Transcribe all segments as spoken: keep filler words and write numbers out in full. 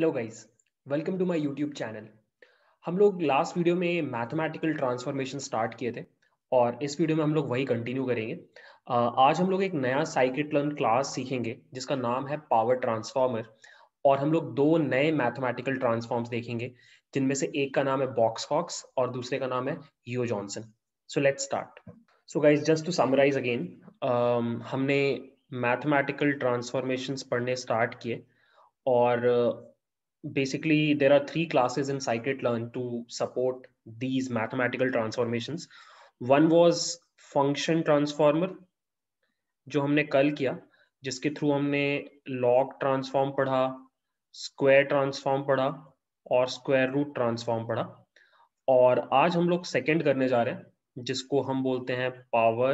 Hello guys, welcome to my YouTube channel. हम लोग last video में मैथमेटिकल ट्रांसफॉर्मेशन स्टार्ट किए थे और इस वीडियो में हम लोग वही कंटिन्यू करेंगे। आज हम लोग एक नया scikit-learn क्लास सीखेंगे जिसका नाम है पावर ट्रांसफॉर्मर, और हम लोग दो नए मैथमेटिकल ट्रांसफॉर्म्स देखेंगे जिनमें से एक का नाम है Box-Cox और दूसरे का नाम है Yeo-Johnson। So let's start. So guys, just to summarise again, हमने मैथमेटिकल ट्रांसफॉर्मेशंस पढ़ने स्टार्ट किए और basically there are three classes in scikit-learn to support these mathematical transformations. One was function transformer जो हमने कल किया, जिसके थ्रू हमने log transform पढ़ा, square transform पढ़ा और square root transform पढ़ा, और आज हम लोग second करने जा रहे हैं जिसको हम बोलते हैं power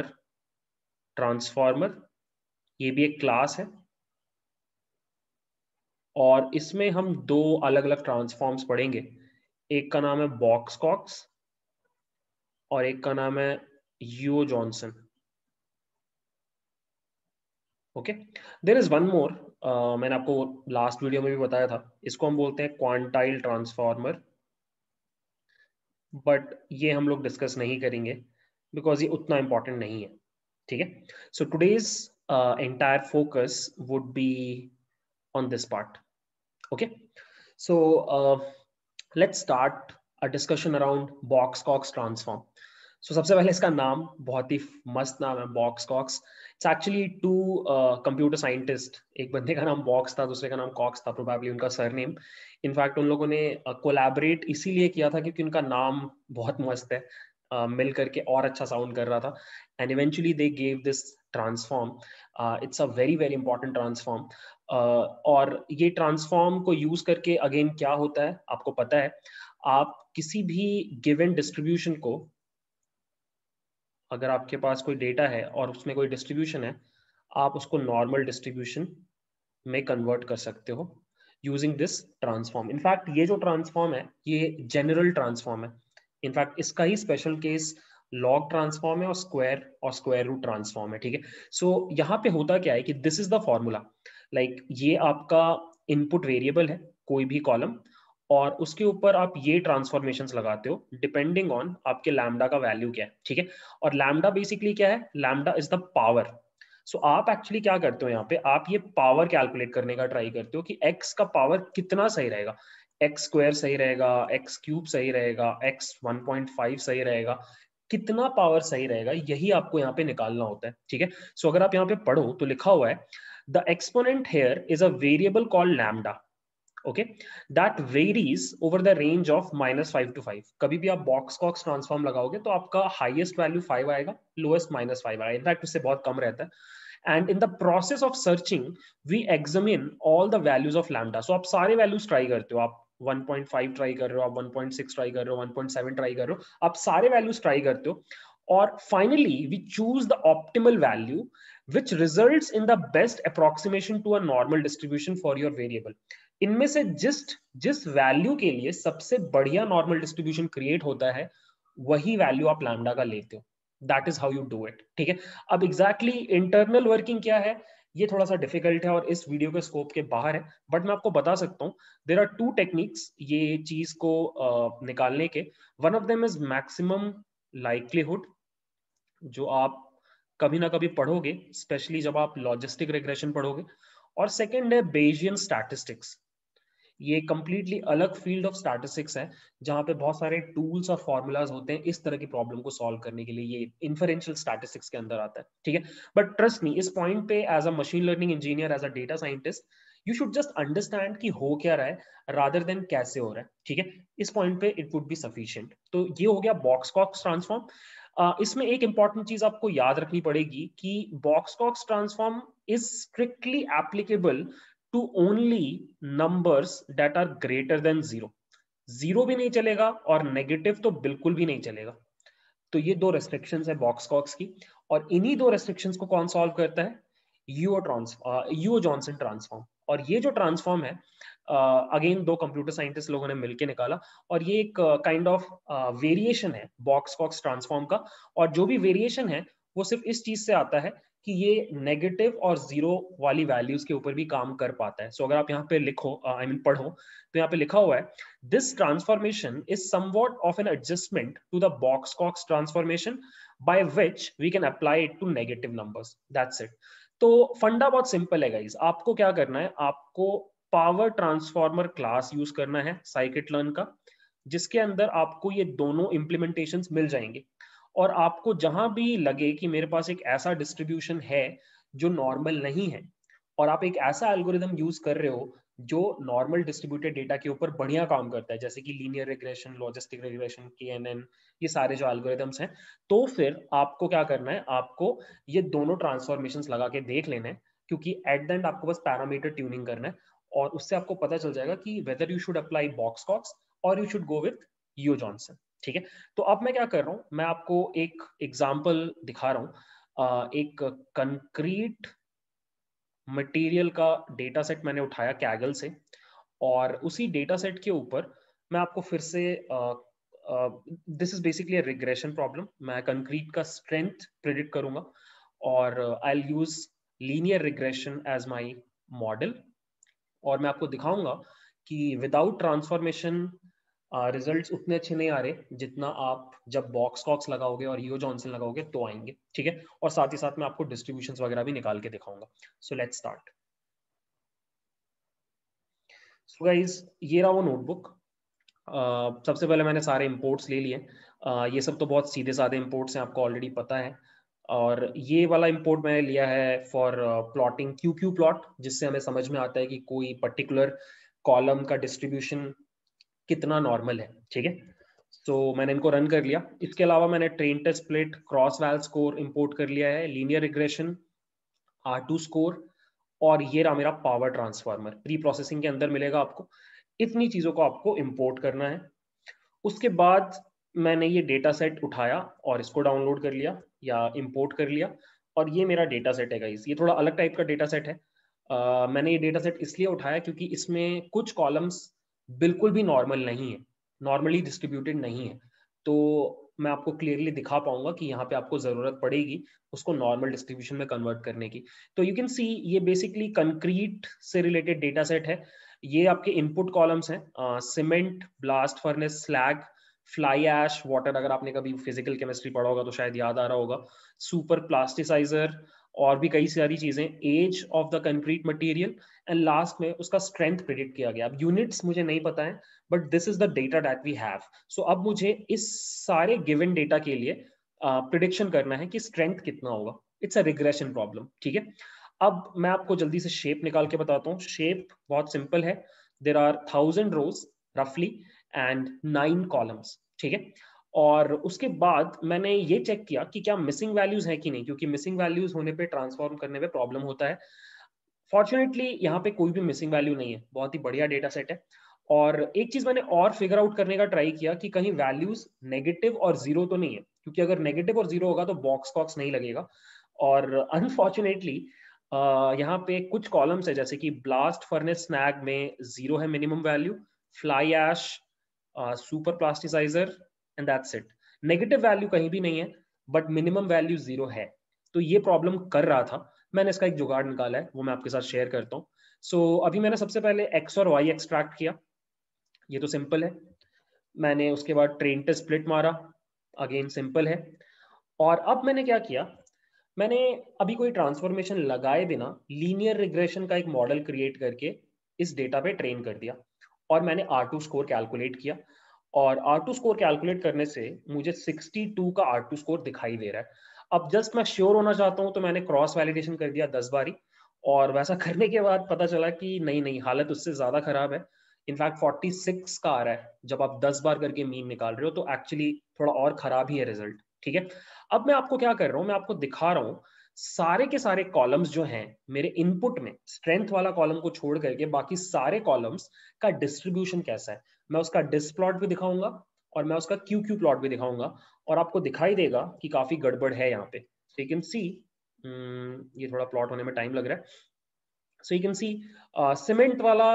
transformer। ये भी एक class है और इसमें हम दो अलग अलग ट्रांसफॉर्म्स पढ़ेंगे। एक का नाम है Box-Cox और एक का नाम है Yeo-Johnson। Okay, there is one more, मैंने आपको लास्ट वीडियो में भी बताया था, इसको हम बोलते हैं क्वांटाइल ट्रांसफॉर्मर, बट ये हम लोग डिस्कस नहीं करेंगे बिकॉज ये उतना इंपॉर्टेंट नहीं है। ठीक है, so today's entire focus would be on this part. Okay, so uh, let's start a discussion around Box-Cox transform. So सबसे पहले इसका नाम बहुत ही मस्त नाम है Box-Cox। It's actually two uh, computer scientist, एक बंदे का नाम Box था, दूसरे का नाम Cox था, probably उनका सरनेम। इनफैक्ट उन लोगों ने कोलैबोरेट uh, इसीलिए किया था क्योंकि उनका नाम बहुत मस्त है, uh, मिल करके और अच्छा साउंड कर रहा था। And eventually they gave this transform. It's a very very important transform. और ये ट्रांसफॉर्म को यूज करके अगेन क्या होता है आपको पता है, आप किसी भी गिवन डिस्ट्रीब्यूशन को, अगर आपके पास कोई डेटा है और उसमें कोई डिस्ट्रीब्यूशन है, आप उसको नॉर्मल डिस्ट्रीब्यूशन में कन्वर्ट कर सकते हो यूजिंग दिस ट्रांसफॉर्म। इनफैक्ट ये जो ट्रांसफॉर्म है ये जनरल ट्रांसफॉर्म है। इनफैक्ट इसका ही स्पेशल केस लॉग ट्रांसफॉर्म है और स्क्वायर और स्क्वायर रूट ट्रांसफॉर्म है। ठीक है, सो यहाँ पे होता क्या है कि this is the formula, like ये आपका इनपुट वेरिएबल है कोई भी कॉलम, और उसके ऊपर आप ये ट्रांसफॉर्मेशंस लगाते हो डिपेंडिंग ऑन आपके लैम्डा का वैल्यू क्या है। ठीक है, और लैम्डा बेसिकली क्या है, lambda is the power. So आप एक्चुअली क्या करते हो यहाँ पे, आप ये पावर कैलकुलेट करने का ट्राई करते हो कि एक्स का पावर कितना सही रहेगा। एक्स स्क्वायर सही रहेगा, एक्स क्यूब सही रहेगा, एक्स वन पॉइंट फाइव सही रहेगा, कितना पावर सही रहेगा यही आपको यहाँ पे निकालना होता है। ठीक है, सो अगर आप यहाँ पे पढ़ो तो लिखा हुआ है the exponent here is a variable called lambda, okay, that varies over the range of minus five to five. कभी भी आप Box-Cox ट्रांसफॉर्म लगाओगे तो आपका हाईएस्ट वैल्यू फाइव आएगा, लोएस्ट माइनस फाइव आएगा, इनफैक्ट उससे बहुत कम रहता है। And in the process of searching, we examine all the values of lambda. So आप सारे values try करते हो, आप वन पॉइंट फाइव ट्राई कर रहे हो, आप वन पॉइंट सिक्स ट्राई कर रहे हो, वन पॉइंट सेवन ट्राई कर रहे हो, आप सारे वैल्यूज ट्राई करते हो, और finally we choose the optimal value which results in the best approximation to a normal distribution for your variable. इनमें से जिस्ट जिस वैल्यू के लिए सबसे बढ़िया नॉर्मल डिस्ट्रीब्यूशन क्रिएट होता है वही वैल्यू आप लैम्डा का लेते हो। That is how you do it. ठीक है, अब एग्जैक्टली इंटरनल वर्किंग क्या है ये थोड़ा सा डिफिकल्ट है और इस वीडियो के स्कोप के बाहर है, बट मैं आपको बता सकता हूँ देयर आर टू टेक्निक्स ये चीज को uh, निकालने के। One of them is maximum likelihood, जो आप कभी ना कभी पढ़ोगे स्पेशली जब आप लॉजिस्टिक रिग्रेशन पढ़ोगे, और सेकेंड है बेजियन स्टैटिस्टिक्स। ये कंप्लीटली अलग फील्ड ऑफ स्टैटिस्टिक्स है जहाँ पे बहुत सारे टूल्स और फॉर्मूलाज होते हैं इस तरह की प्रॉब्लम को सॉल्व करने के लिए। ये इन्फरेंशियल स्टैटिस्टिक्स के अंदर आता है। ठीक है, बट ट्रस्ट मी, इस पॉइंट पे as a machine learning engineer, as a data scientist, you should just understand कि हो क्या रहा है रादर देन कैसे हो रहा है। ठीक है, इस पॉइंट पे इट वुड बी सफिशिएंट। तो ये हो गया Box-Cox ट्रांसफॉर्म। इसमें एक इंपॉर्टेंट चीज आपको याद रखनी पड़ेगी कि Box-Cox transform is strictly applicable to only numbers that are greater than zero. Zero भी नहीं चलेगा और negative तो बिल्कुल भी नहीं चलेगा। तो ये दो restrictions है Box-Cox की, और इन्हीं दो restrictions को कौन solve करता है, Yeo-Johnson transform। और ये जो transform है अगेन दो computer scientists लोगों ने मिलके निकाला, और ये एक kind of variation है Box-Cox transform का, और जो भी variation है वो सिर्फ इस चीज से आता है कि ये नेगेटिव और जीरो वाली वैल्यूज के ऊपर भी काम कर पाता है। सो so, अगर आप यहाँ पे लिखो I uh, mean I mean, पढ़ो तो यहाँ पे लिखा हुआ है this transformation is somewhat of an adjustment to the Box-Cox transformation by which we can apply it to negative numbers, that's it. तो फंडा बहुत सिंपल है गाइस, आपको क्या करना है, आपको पावर ट्रांसफॉर्मर क्लास यूज करना है scikit-learn का, जिसके अंदर आपको ये दोनों इम्प्लीमेंटेशंस मिल जाएंगे। और आपको जहां भी लगे कि मेरे पास एक ऐसा डिस्ट्रीब्यूशन है जो नॉर्मल नहीं है और आप एक ऐसा एल्गोरिदम यूज कर रहे हो जो नॉर्मल डिस्ट्रीब्यूटेड डेटा के ऊपर बढ़िया काम करता है, जैसे कि linear regression, logistic regression, K N N, ये सारे जो एल्गोरिदम्स हैं, तो फिर आपको क्या करना है, आपको ये दोनों ट्रांसफॉर्मेशंस लगा के देख लेना है, क्योंकि एट द एंड आपको बस पैरामीटर ट्यूनिंग करना है और उससे आपको पता चल जाएगा कि whether you should apply Box-Cox और you should go with Yeo-Johnson, ठीक है। तो अब मैं क्या कर रहा हूँ, मैं आपको एक एग्जाम्पल दिखा रहा हूँ। एक कंक्रीट मटेरियल का डेटा सेट मैंने उठाया Kaggle से और उसी डेटा सेट के ऊपर मैं आपको फिर से, this is basically regression problem, मैं कंक्रीट का स्ट्रेंथ प्रेडिक्ट करूंगा और I will use linear regression as my model और मैं आपको दिखाऊंगा कि विदाउट ट्रांसफॉर्मेशन रिजल्ट्स उतने अच्छे नहीं आ रहे जितना आप जब बॉक्स-कॉक्स लगाओगे और Yeo-Johnson लगाओगे तो आएंगे, ठीक है। और साथ ही साथ मैं आपको डिस्ट्रीब्यूशंस वगैरह भी निकाल के दिखाऊंगा। So let's start. So guys, ये रहा वो नोटबुक। uh, सबसे पहले मैंने सारे इम्पोर्ट्स ले लिए। uh, ये सब तो बहुत सीधे साधे इम्पोर्ट्स हैं, आपको ऑलरेडी पता है। और ये वाला इम्पोर्ट मैंने लिया है for plotting Q Q plot, जिससे हमें समझ में आता है कि कोई पर्टिकुलर कॉलम का डिस्ट्रीब्यूशन कितना नॉर्मल है, ठीक है। सो मैंने इनको रन कर लिया। इसके अलावा मैंने train test split, cross val score import कर लिया है, linear regression, R two score और ये रहा मेरा पावर ट्रांसफार्मर, प्री प्रोसेसिंग के अंदर मिलेगा आपको। इतनी चीज़ों को आपको इम्पोर्ट करना है। उसके बाद मैंने ये डेटा सेट उठाया और इसको डाउनलोड कर लिया या इम्पोर्ट कर लिया और ये मेरा डेटा सेट है गाइस। ये थोड़ा अलग टाइप का डेटा सेट है। uh, मैंने ये डेटा सेट इसलिए उठाया क्योंकि इसमें कुछ कॉलम्स बिल्कुल भी नॉर्मल नहीं है, नॉर्मली डिस्ट्रीब्यूटेड नहीं है, तो मैं आपको क्लियरली दिखा पाऊंगा कि यहाँ पे आपको ज़रूरत पड़ेगी उसको नॉर्मल डिस्ट्रीब्यूशन में कन्वर्ट करने की। तो यू कैन सी ये बेसिकली कंक्रीट से रिलेटेड डेटा सेट है। ये आपके इनपुट कॉलम्स हैं, cement, blast furnace, slag, fly ash, water, अगर आपने कभी फिजिकल केमिस्ट्री पढ़ा होगा तो शायद याद आ रहा होगा, सुपर प्लास्टिसाइजर और भी कई सारी चीजें, age of the concrete material and last में उसका स्ट्रेंथ प्रेडिक्ट किया गया। अब यूनिट्स मुझे नहीं पता है but this is the data that we have. So अब मुझे इस सारे गिवन डेटा के लिए प्रेडिक्शन uh, करना है कि स्ट्रेंथ कितना होगा। इट्स अ रिग्रेशन प्रॉब्लम, ठीक है। अब मैं आपको जल्दी से शेप निकाल के बताता हूँ। शेप बहुत सिंपल है, देर आर थाउजेंड रोज रफली एंड नाइन कॉलम्स, ठीक है। और उसके बाद मैंने ये चेक किया कि क्या मिसिंग वैल्यूज हैं कि नहीं, क्योंकि मिसिंग वैल्यूज होने पे ट्रांसफॉर्म करने में प्रॉब्लम होता है। फॉर्चुनेटली यहाँ पे कोई भी मिसिंग वैल्यू नहीं है, बहुत ही बढ़िया डेटा सेट है। और एक चीज मैंने और फिगर आउट करने का ट्राई किया कि कहीं वैल्यूज नेगेटिव और जीरो तो नहीं है, क्योंकि अगर नेगेटिव और जीरो होगा तो बॉक्स-कॉक्स नहीं लगेगा। और अनफॉर्चुनेटली यहाँ पे कुछ कॉलम्स है जैसे कि ब्लास्ट फर्नेस स्नैग में जीरो है minimum value, fly ash, super plasticiser and that's it. Negative value कहीं भी नहीं है बट मिनिमम वैल्यू जीरो है, तो ये प्रॉब्लम कर रहा था। मैंने इसका एक जुगाड़ निकाला है, वो मैं आपके साथ शेयर करता हूँ। सो so, अभी मैंने सबसे पहले एक्स और वाई एक्सट्रैक्ट किया, ये तो सिंपल है। मैंने उसके बाद ट्रेन टेस्ट स्प्लिट मारा, अगेन सिंपल है। और अब मैंने क्या किया, मैंने अभी कोई ट्रांसफॉर्मेशन लगाए बिना लीनियर रिग्रेशन का एक मॉडल क्रिएट करके इस डेटा पे ट्रेन कर दिया और मैंने आर टू स्कोर कैलकुलेट किया। और आर टू स्कोर कैलकुलेट करने से मुझे सिक्सटी टू का आर टू स्कोर दिखाई दे रहा है। अब जस्ट मैं श्योर होना चाहता हूं तो मैंने क्रॉस वैलिडेशन कर दिया दस बारी और वैसा करने के बाद पता चला कि नहीं नहीं, हालत उससे ज़्यादा खराब है। इनफैक्ट फोर्टी सिक्स का आ रहा है जब आप दस बार करके मीन निकाल रहे हो, तो एक्चुअली थोड़ा और खराब ही है रिजल्ट, ठीक है। अब मैं आपको क्या कर रहा हूँ, मैं आपको दिखा रहा हूँ सारे के सारे कॉलम्स जो हैं मेरे इनपुट में, स्ट्रेंथ वाला कॉलम को छोड़ करके बाकी सारे कॉलम्स का डिस्ट्रीब्यूशन कैसा है। मैं उसका डिस प्लॉट भी दिखाऊंगा और मैं उसका क्यू क्यू प्लॉट भी दिखाऊंगा और आपको दिखाई देगा कि काफी गड़बड़ है यहाँ पे। सो यू कैन सी, ये थोड़ा प्लॉट होने में टाइम लग रहा है। So you can see cement वाला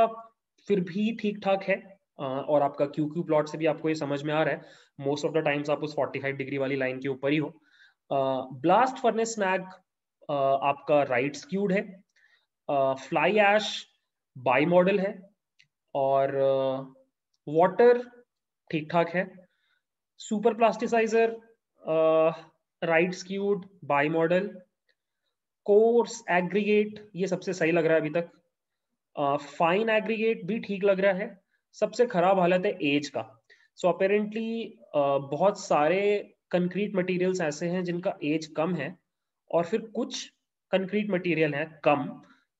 फिर भी ठीक ठाक है uh, और आपका क्यू क्यू प्लॉट से भी आपको ये समझ में आ रहा है मोस्ट ऑफ द टाइम्स आप उस फोर्टी फाइव डिग्री वाली लाइन के ऊपर ही हो। ब्लास्ट फर्नेस स्नैग आपका राइट स्क्यूड है, फ्लाई ऐश बाई मॉडल है और वाटर ठीक ठाक है। Super plasticiser right skewed bimodal, coarse aggregate ये सबसे सही लग रहा है अभी तक, फाइन uh, एग्रीगेट भी ठीक लग रहा है। सबसे खराब हालत है एज का। सो so अपेरेंटली uh, बहुत सारे कंक्रीट मटेरियल्स ऐसे हैं जिनका एज कम है और फिर कुछ कंक्रीट मटेरियल हैं कम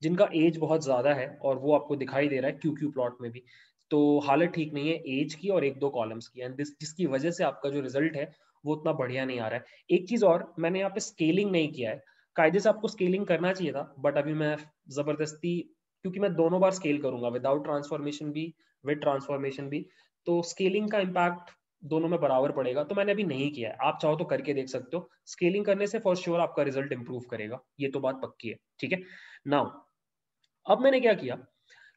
जिनका एज बहुत ज़्यादा है और वो आपको दिखाई दे रहा है क्यू क्यू प्लॉट में भी। तो हालत ठीक नहीं है एज की और एक दो कॉलम्स की, एंड दिस जिसकी वजह से आपका जो रिजल्ट है वो उतना बढ़िया नहीं आ रहा है। एक चीज़ और, मैंने यहाँ पे स्केलिंग नहीं किया है। कायदे से आपको स्केलिंग करना चाहिए था, बट अभी मैं ज़बरदस्ती, क्योंकि मैं दोनों बार स्केल करूंगा, विदाउट ट्रांसफॉर्मेशन भी विद ट्रांसफॉर्मेशन भी, तो स्केलिंग का इम्पैक्ट दोनों में बराबर पड़ेगा, तो मैंने अभी नहीं किया है। आप चाहो तो करके देख सकते हो। स्केलिंग करने से फॉर श्योर आपका रिजल्ट इंप्रूव करेगा, ये तो बात पक्की है, ठीक है। नाउ अब मैंने क्या किया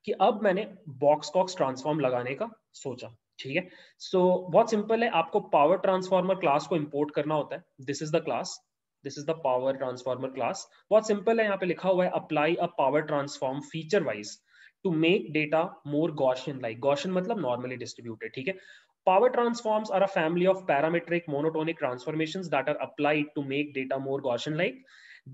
कि अब मैंने बॉक्स-कॉक्स ट्रांसफॉर्म लगाने का सोचा, ठीक है। सो so, बहुत सिंपल है, आपको पावर ट्रांसफॉर्मर क्लास को इम्पोर्ट करना होता है। This is the class, this is the power transformer class. बहुत सिंपल है, यहाँ पे लिखा हुआ है apply a power transform feature wise to make data more Gaussian like. Gaussian मतलब नॉर्मली डिस्ट्रीब्यूटेड, ठीक है। Power transforms are a family of parametric monotonic transformations that are applied to make data more Gaussian-like.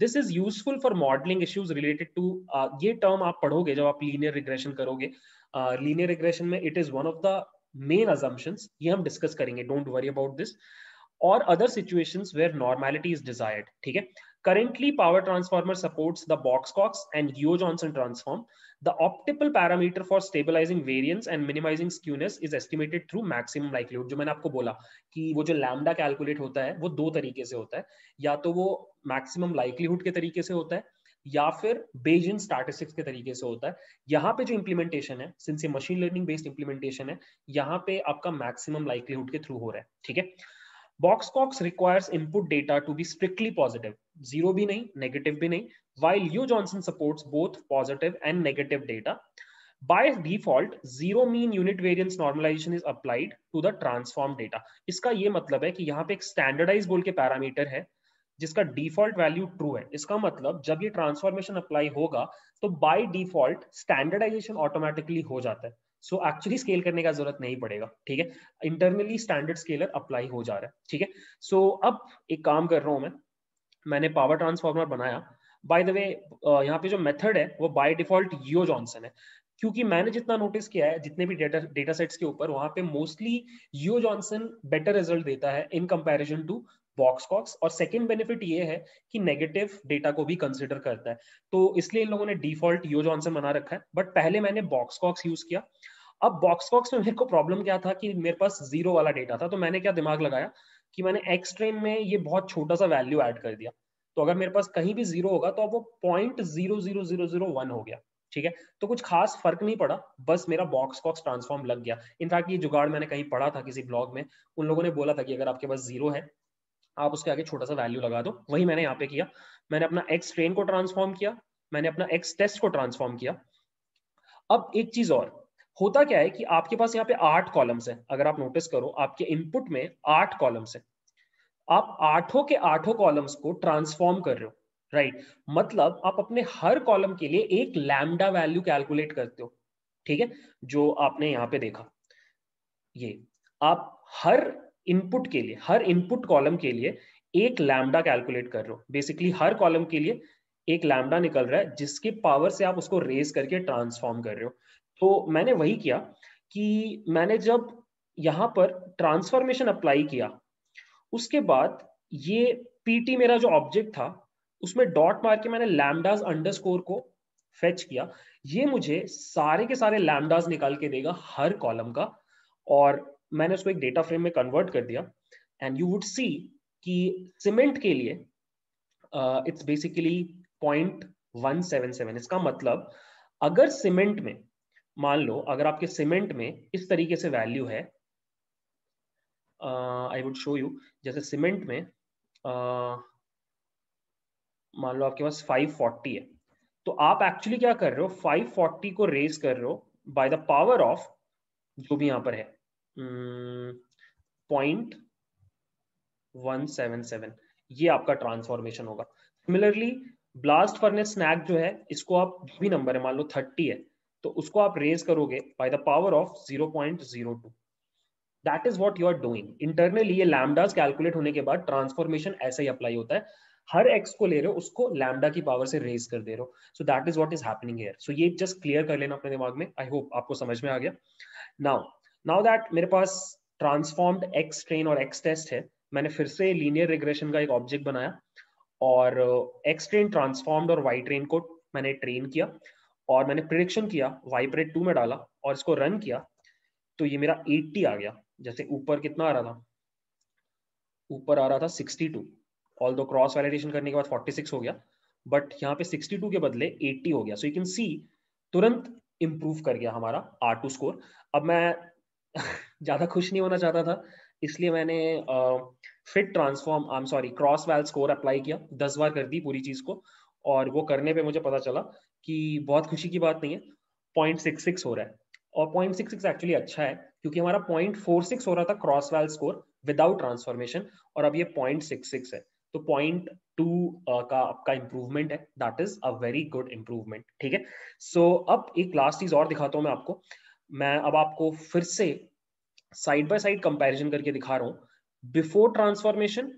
This is useful for modeling issues related to uh, ये term आप पढ़ोगे जब आप linear regression करोगे। uh, linear regression में it is one of the main assumptions, ये हम discuss करेंगे, don't worry about this, or other situations where normality is desired, ठीक है। Currently, power transformer supports the Box-Cox and Yeo-Johnson transform. The optimal parameter for stabilizing variance and minimizing skewness is estimated through maximum likelihood. जो मैंने आपको बोला कि वो जो lambda calculate होता है वो दो तरीके से होता है, या तो वो मैक्सिमम लाइक्लीहुड के तरीके से होता है या फिर बेजियन स्टैटिस्टिक्स के तरीके से होता है। यहाँ पे जो इम्प्लीमेंटेशन है, सिंस ये मशीन लर्निंग बेस्ड इम्प्लीमेंटेशन है, यहाँ पे आपका मैक्सिमम लाइक्लीहुड के थ्रू हो रहा है, ठीक है। Box-Cox requires input data to be strictly positive, zero भी नहीं, negative भी नहीं, while Yeo-Johnson supports both positive and negative data. By default, zero mean unit variance normalization is applied to the transform data. इसका ये मतलब है कि यहाँ पे एक standardized बोल के पैरामीटर है जिसका डिफॉल्ट वैल्यू ट्रू है। इसका मतलब जब ये ट्रांसफॉर्मेशन अप्लाई होगा तो बाय डिफॉल्ट स्टैंडर्डाइजेशन ऑटोमेटिकली हो जाता है। सो so, एक्चुअली स्केल करने का जरूरत नहीं पड़ेगा, ठीक है। इंटरनली स्टैंडर्ड स्केलर अप्लाई हो जा रहा है, ठीक है। सो so, अब एक काम कर रहा हूँ मैं, मैंने पावर ट्रांसफॉर्मर बनाया। बाय द वे यहाँ पे जो मेथड है वो बाय डिफॉल्ट Yeo-Johnson है, क्योंकि मैंने जितना नोटिस किया है जितने भी डेटा डेटा सेट्स के ऊपर, वहाँ पे मोस्टली Yeo-Johnson बेटर रिजल्ट देता है इन कंपेरिजन टू Box-Cox। और सेकेंड बेनिफिट ये है कि नेगेटिव डेटा को भी कंसिडर करता है, तो इसलिए इन लोगों ने डिफॉल्ट Yeo-Johnson बना रखा है, बट पहले मैंने Box-Cox यूज किया। अब Box-Cox में मेरे को प्रॉब्लम क्या था कि मेरे पास जीरो वाला डेटा था, तो मैंने क्या दिमाग लगाया कि मैंने एक्सट्रीम में ये बहुत छोटा सा वैल्यू ऐड कर दिया, तो अगर मेरे पास कहीं भी जीरो होगा तो अब वो point zero zero zero zero one हो गया, ठीक है। तो कुछ खास फर्क नहीं पड़ा, बस मेरा Box-Cox ट्रांसफॉर्म लग गया। इनफैक्ट ये जुगाड़ मैंने कहीं पढ़ा था किसी ब्लॉग में, उन लोगों ने बोला था कि अगर आपके पास जीरो है आप उसके आगे छोटा सा वैल्यू लगा दो, वही मैंने यहाँ पे किया। मैंने अपना एक्स ट्रेन को ट्रांसफॉर्म किया, मैंने अपना एक्स टेस्ट को ट्रांसफॉर्म किया। अब एक चीज और, होता क्या है कि आपके पास यहाँ पे आठ कॉलम्स हैं। अगर आप नोटिस करो आपके इनपुट में आठ कॉलम्स हैं, आप आठों के आठों कॉलम्स को ट्रांसफॉर्म कर रहे हो, राइट। मतलब आप अपने हर कॉलम के लिए एक लैम्डा वैल्यू कैलकुलेट करते हो, ठीक है। जो आपने यहाँ पे देखा, ये आप हर इनपुट के लिए, हर इनपुट कॉलम के लिए एक लैम्डा कैलकुलेट कर रहे हो। बेसिकली हर कॉलम के लिए एक लैम्डा निकल रहा है जिसके पावर से आप उसको रेज करके ट्रांसफॉर्म कर रहे हो। तो मैंने वही किया कि मैंने जब यहाँ पर ट्रांसफॉर्मेशन अप्लाई किया, उसके बाद ये पीटी मेरा जो ऑब्जेक्ट था उसमें डॉट मार के मैंने लैम्डाज अंडरस्कोर को फेच किया। ये मुझे सारे के सारे लैम्डाज निकाल के देगा हर कॉलम का, और मैंने उसको एक डेटा फ्रेम में कन्वर्ट कर दिया। एंड यू वुड सी कि सीमेंट के लिए it's basically point one seven seven. इसका मतलब अगर सीमेंट में, मान लो अगर आपके सीमेंट में इस तरीके से वैल्यू है, आई वुड शो यू, जैसे सीमेंट में uh, मान लो आपके पास फाइव फोर्टी है, तो आप एक्चुअली क्या कर रहे हो, फाइव फोर्टी को रेज कर रहे हो बाय द पावर ऑफ जो भी यहाँ पर है पॉइंट वन सेवन सेवन। ये आपका ट्रांसफॉर्मेशन होगा। सिमिलरली ब्लास्ट फर्नेस स्नैग जो है इसको आप जो भी नंबर है, मान लो थर्टी है, तो उसको आप रेज करोगे by the power of zero point zero two. That is what you are doing internally. ये लैम्बडास कैलकुलेट होने के बाद ट्रांसफॉर्मेशन ऐसे ही अप्लाई होता है. हर एक्स को ले रहे हो, उसको लैम्बडा की पावर से रेज कर दे रहे हो. So that is what is happening here. So ये जस्ट क्लियर कर लेना अपने दिमाग में. आई होप आपको समझ में आ गया. नाउ नाउ दैट मेरे पास ट्रांसफॉर्म्ड एक्स ट्रेन और एक्स टेस्ट है, मैंने फिर से लीनियर रिग्रेशन का एक ऑब्जेक्ट बनाया और एक्स ट्रेन ट्रांसफॉर्म्ड और वाई ट्रेन को मैंने ट्रेन किया और मैंने प्रिडिक्शन किया, वाई प्रेड टू में डाला और इसको रन किया. तो ये मेरा अस्सी आ गया. जैसे ऊपर कितना आ रहा था, ऊपर आ रहा था बासठ, ऑल दो क्रॉस वैलिडेशन करने के बाद छियालीस हो गया, बट यहाँ पे बासठ के बदले अस्सी हो गया. सो यू कैन सी तुरंत इम्प्रूव कर गया हमारा आर टू स्कोर. अब मैं ज़्यादा खुश नहीं होना चाहता था, इसलिए मैंने fit transform I am sorry cross val score apply किया, दस बार कर दी पूरी चीज़ को. और वो करने पे मुझे पता चला कि बहुत खुशी की बात नहीं है, पॉइंट सिक्स सिक्स हो रहा है. और पॉइंट सिक्स सिक्स एक्चुअली अच्छा है क्योंकि हमारा पॉइंट फोर सिक्स हो रहा था cross val score without transformation, और अब ये पॉइंट सिक्स सिक्स है. तो पॉइंट टू का आपका इम्प्रूवमेंट है. That is a very good improvement. ठीक है. सो अब एक लास्ट चीज़ और दिखाता हूँ मैं आपको. मैं अब आपको फिर से साइड बाय साइड कंपैरिजन करके दिखा रहा हूँ, before transformation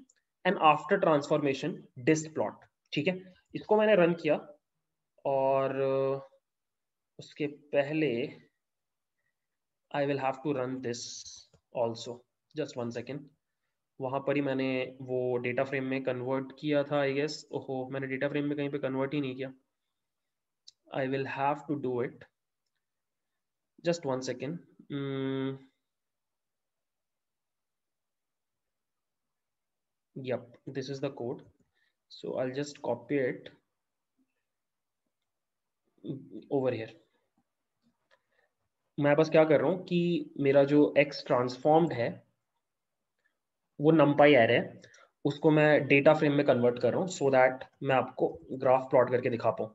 and after transformation dist plot. ठीक है. इसको मैंने रन किया और उसके पहले I will have to run this also, just one second. वहाँ पर ही मैंने वो डेटा फ्रेम में कन्वर्ट किया था आई गेस. ओहो, मैंने डेटा फ्रेम में कहीं पे कन्वर्ट ही नहीं किया. I will have to do it, just one second. Yup, this is the code. So I'll just copy it over here. मैं बस क्या कर रहा हूँ कि मेरा जो x ट्रांसफॉर्म्ड है वो numpy array है, उसको मैं डेटा फ्रेम में कन्वर्ट कर रहा हूँ सो दैट मैं आपको ग्राफ प्लॉट करके दिखा पाऊँ.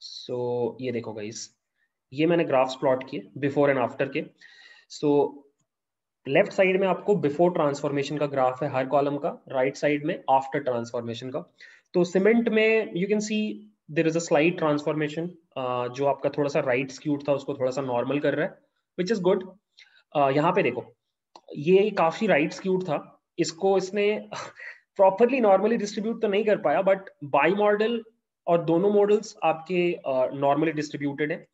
सो so, ये देखो गाइस, ये मैंने ग्राफ्स प्लॉट किए बिफोर एंड आफ्टर के. सो so, लेफ्ट साइड में आपको बिफोर ट्रांसफॉर्मेशन का ग्राफ है हर कॉलम का, राइट right साइड में आफ्टर ट्रांसफॉर्मेशन का. तो सीमेंट में you can see there is a slight transformation जो आपका थोड़ा सा राइट right स्क्यूड था, उसको थोड़ा सा नॉर्मल कर रहा है, विच इज गुड. यहाँ पे देखो, ये काफी राइट right स्क्यूड था, इसको इसने प्रॉपरली नॉर्मली डिस्ट्रीब्यूट तो नहीं कर पाया, बट बाई मॉडल और दोनों मॉडल्स आपके नॉर्मली डिस्ट्रीब्यूटेड है.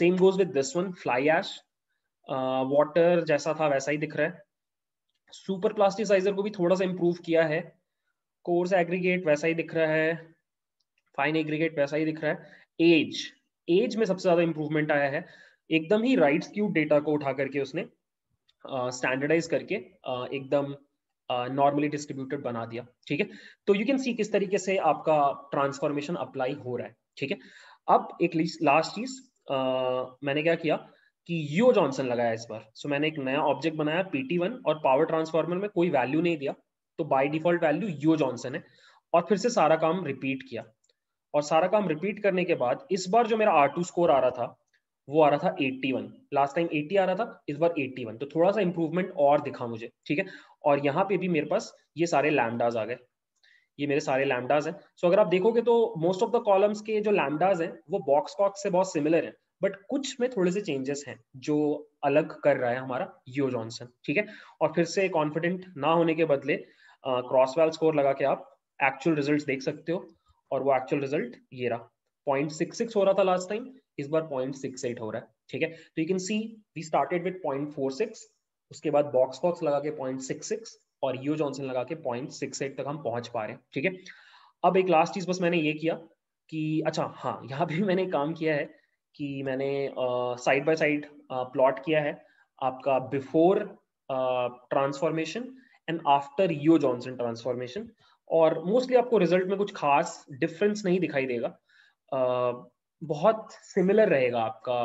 Same goes with this one. Fly ash water uh, जैसा था वैसा ही दिख रहा है. सुपर प्लास्टिसाइजर को भी थोड़ा सा इम्प्रूव किया है. कोर्स एग्रीगेट वैसा ही दिख रहा है, फाइन एग्रीगेट वैसा ही दिख रहा है. एज एज में सबसे ज्यादा इम्प्रूवमेंट आया है. एकदम ही राइट स्क्यूड डेटा को उठा करके उसने स्टैंडर्डाइज uh, करके uh, एकदम नॉर्मली uh, डिस्ट्रीब्यूटेड बना दिया. ठीक है. तो यू कैन सी किस तरीके से आपका ट्रांसफॉर्मेशन अप्लाई हो रहा है. ठीक है. अब एक लास्ट चीज, uh, मैंने क्या किया कि यो जॉनसन लगाया इस बार. सो so, मैंने एक नया ऑब्जेक्ट बनाया पी टी वन, और पावर ट्रांसफॉर्मर में कोई वैल्यू नहीं दिया, तो by default value Yeo Johnson है. और फिर से सारा काम रिपीट किया, और सारा काम रिपीट करने के बाद इस बार जो मेरा आर टू स्कोर आ रहा था वो आ रहा था इक्यासी. लास्ट टाइम अस्सी आ रहा था, इस बार इक्यासी. तो थोड़ा सा इंप्रूवमेंट और दिखा मुझे. ठीक है. और यहाँ पे भी मेरे पास ये सारे लैम्बडाज आ गए, ये मेरे सारे लैम्बडाज हैं. सो so, अगर आप देखोगे तो मोस्ट ऑफ द कॉलम्स के जो लैम्बडाज हैं वो बॉक्स कॉक्स से बहुत सिमिलर हैं, बट कुछ में थोड़े से चेंजेस हैं जो अलग कर रहा है हमारा यो जॉनसन. ठीक है. और फिर से कॉन्फिडेंट ना होने के बदले क्रॉस वैल स्कोर लगा के आप एक्चुअल रिजल्ट्स देख सकते हो, और वो एक्चुअल रिजल्ट ये रहा. पॉइंट सिक्स सिक्स हो रहा था लास्ट टाइम, इस बार पॉइंट सिक्स एट हो रहा है. ठीक है. तो you can see we started with point four six, उसके बाद बॉक्स कॉक्स लगा के पॉइंट सिक्स सिक्स और यो जॉनसन लगा के पॉइंट सिक्स एट तक हम पहुंच पा रहे हैं. ठीक है. अब एक लास्ट चीज बस मैंने ये किया कि अच्छा हाँ, यहाँ भी मैंने काम किया है कि मैंने साइड बाय साइड प्लॉट किया है आपका before transformation and after Yeo Johnson transformation, और मोस्टली आपको रिजल्ट में कुछ खास डिफरेंस नहीं दिखाई देगा. uh, बहुत सिमिलर रहेगा आपका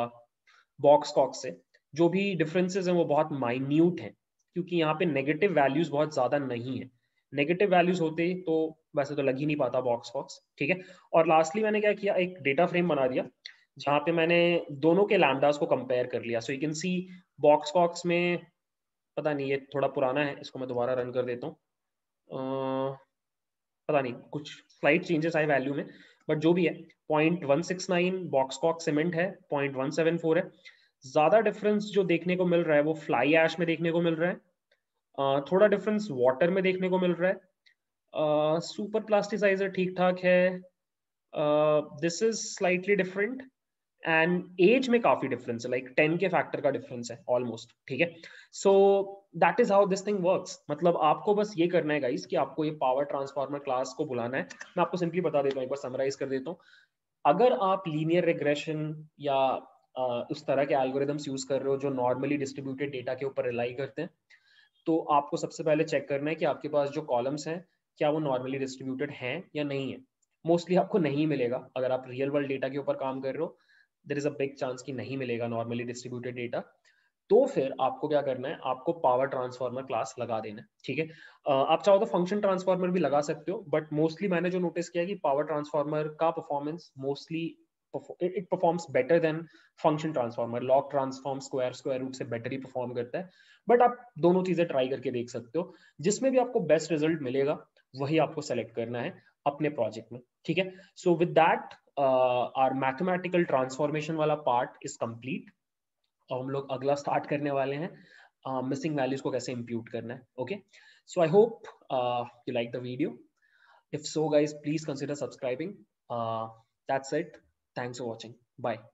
बॉक्स कॉक्स से. जो भी डिफरेंसेस हैं वो बहुत माइन्यूट हैं क्योंकि यहाँ पे नेगेटिव वैल्यूज बहुत ज़्यादा नहीं है. नेगेटिव वैल्यूज होते तो वैसे तो लग ही नहीं पाता बॉक्स कॉक्स. ठीक है. और लास्टली मैंने क्या किया, एक डेटा फ्रेम बना दिया जहाँ पे मैंने दोनों के लैम्बडास को कंपेयर कर लिया. So you can see Box Cox में, पता नहीं ये थोड़ा पुराना है, इसको मैं दोबारा रन कर देता हूँ. पता नहीं कुछ स्लाइड चेंजेस आए वैल्यू में, बट जो भी है point one six nine Box Cox cement है, पॉइंट वन सेवन फोर है। ज्यादा डिफरेंस जो देखने को मिल रहा है वो फ्लाई ऐश में देखने को मिल रहा है, थोड़ा डिफरेंस वाटर में देखने को मिल रहा है, सुपर प्लास्टिसाइजर ठीक ठाक है, this is slightly different, and age में काफी डिफरेंस है, लाइक टेन के फैक्टर का डिफरेंस है ऑलमोस्ट, ठीक है। So that is how this thing works. मतलब आपको बस ये करना है गाइस कि आपको ये पावर ट्रांसफॉर्मर क्लास को बुलाना है। मैं आपको सिंपली बता देता हूँ, एक बार समराइज कर देता हूँ। अगर आप लीनियर रिग्रेशन या Uh, उस तरह के एल्गोरिदम्स यूज कर रहे हो जो नॉर्मली डिस्ट्रीब्यूटेड डेटा के ऊपर रिलाई करते हैं, तो आपको सबसे पहले चेक करना है कि आपके पास जो कॉलम्स हैं क्या वो नॉर्मली डिस्ट्रीब्यूटेड हैं या नहीं है। मोस्टली आपको नहीं मिलेगा, अगर आप रियल वर्ल्ड डेटा के ऊपर काम कर रहे हो there is a big chance कि नहीं मिलेगा नॉर्मली डिस्ट्रीब्यूटेड डेटा। तो फिर आपको क्या करना है, आपको पावर ट्रांसफॉर्मर क्लास लगा देना है, ठीक है। uh, आप चाहो तो फंक्शन ट्रांसफॉर्मर भी लगा सकते हो, बट मोस्टली मैंने जो नोटिस किया कि पावर ट्रांसफॉर्मर का performance mostly it performs better than function transformer, log transform square square root से better ही perform करता है। बट आप दोनों चीजें try करके देख सकते हो, जिसमें भी आपको best result मिलेगा वही आपको select करना है अपने project में, ठीक है। So with that uh, our mathematical transformation वाला part is complete, और हम लोग अगला start करने वाले हैं uh, missing values को कैसे impute करना है, okay? So I hope uh, you like the video. If so guys, please consider subscribing. Uh, that's it. Thanks for watching. Bye.